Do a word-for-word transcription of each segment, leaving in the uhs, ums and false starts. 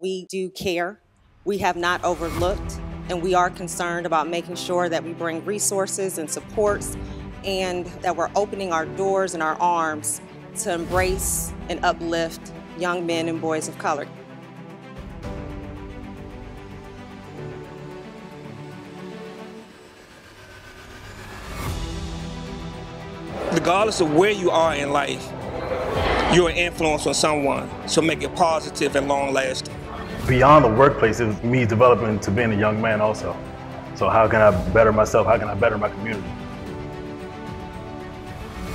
We do care, we have not overlooked, and we are concerned about making sure that we bring resources and supports and that we're opening our doors and our arms to embrace and uplift young men and boys of color. Regardless of where you are in life, you're an influence on someone, so make it positive and long-lasting. Beyond the workplace, it was me developing to being a young man also. So how can I better myself? How can I better my community?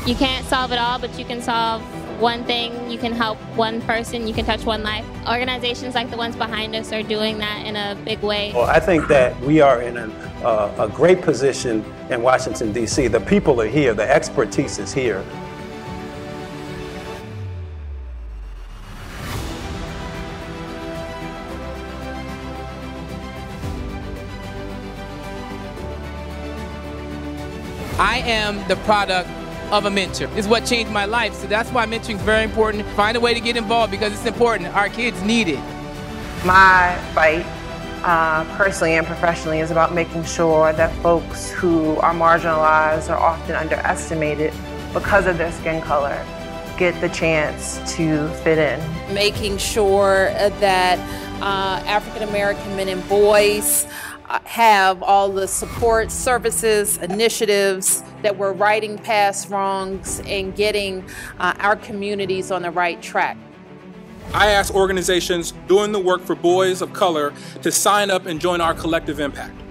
You can't solve it all, but you can solve one thing. You can help one person. You can touch one life. Organizations like the ones behind us are doing that in a big way. Well, I think that we are in an, uh, a great position in Washington, D C The people are here. The expertise is here. I am the product of a mentor. It's what changed my life, so that's why mentoring is very important. Find a way to get involved because it's important. Our kids need it. My fight, uh, personally and professionally, is about making sure that folks who are marginalized or often underestimated because of their skin color get the chance to fit in. Making sure that uh, African-American men and boys have all the support, services, initiatives that we're righting past wrongs and getting uh, our communities on the right track. I ask organizations doing the work for boys of color to sign up and join our collective impact.